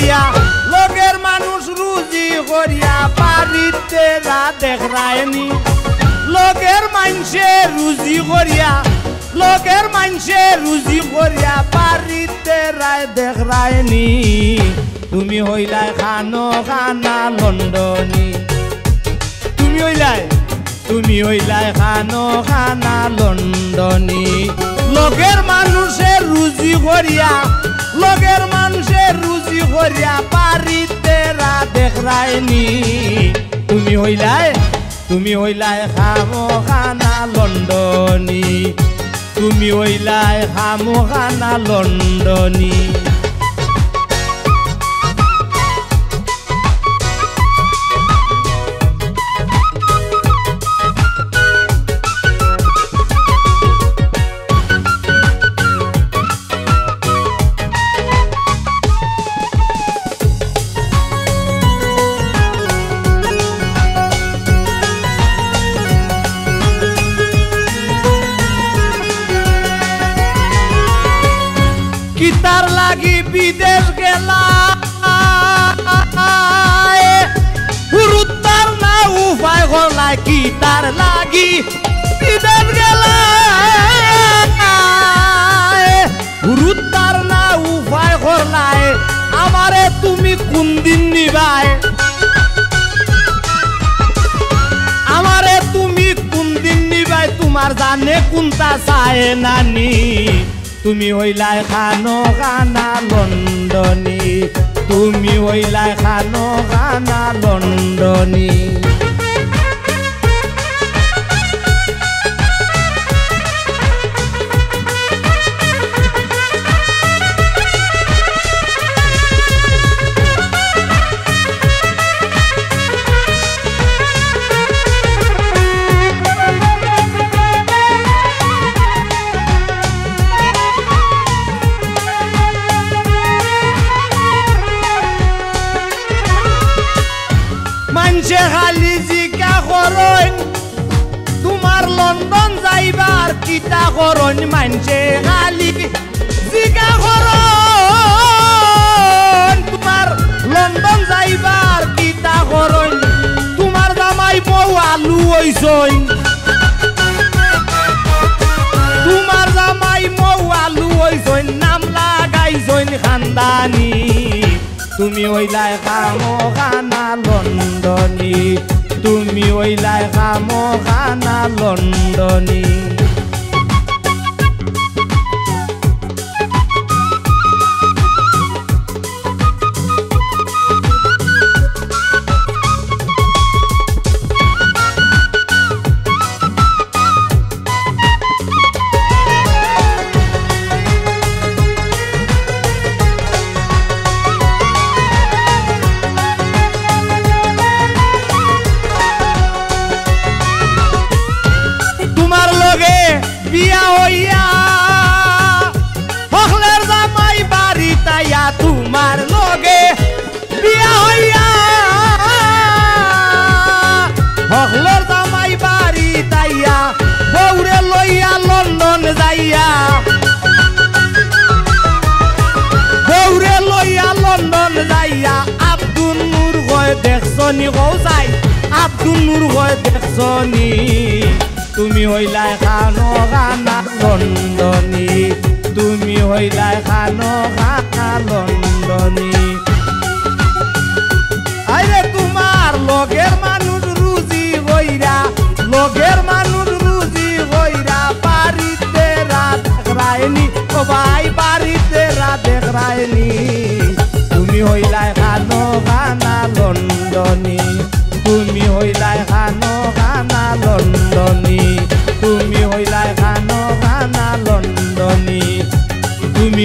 করিয়া লোকের মানুষ রুজি করিয়া বাড়িতে রা দেখরায়নি লোকের মানুষে রুজি করিয়া লোকের মানুষে রুজি করিয়া বাড়িতে রা দেখরায়নি তুমি হইলাই খামোখা লন্ডনী তুমি হইলাই খামোখা লন্ডনী লোকের মানুষে রুজি করিয়া लोगेर मानुषे रुजी होरिया पारी तेरा देख रायनी तुमी होइलाय खामोखाना लंडनी तुमी होइलाय खामोखाना लंडनी कितार लागी विदेश गेला गुरुतार ना उपाय होला कितार लागी विदेश गेला गुरुतार ना उपाय होला हमारे तुम्ही कुन दिन निभाए हमारे तुम्ही कुन दिन निभाए तुम्हार जाने कुंता साए नानी तुमी होइलाय खामोखा लंडनी तुमी होइलाय खामोखा लंडनी खाली जिका करोन तुमार लंडन जाइबार किता करोन मानछे खाली जिका करोन तुमार लंडन जाइबार किता करोन तुमार जामाई बौआलू होइछोन तुमार जामाई बौआलू होइछोन नाम लागाइछोन खानदानी तुमी होइलाय खामोखा लंडनी तुमी होइलाय खामोखा लंडनी আব্দুন নূর হয় দেখছনি কৌসাই আব্দুন নূর হয় দেখছনি তুমি হইলাই খামোখা লন্ডনী তুমি হইলাই খামোখা লন্ডনী আরে তোমার লগের মানুষ রুজি হইরা লগের মানুষ রুজি হইরা বাড়িতে রাত রায়নি ও ভাই বাড়িতে রাত রায়নি তুমি হইলাই খামোখা লন্ডনী তুমি হইলাই খামোখা লন্ডনী তুমি হইলাই খামোখা লন্ডনী তুমি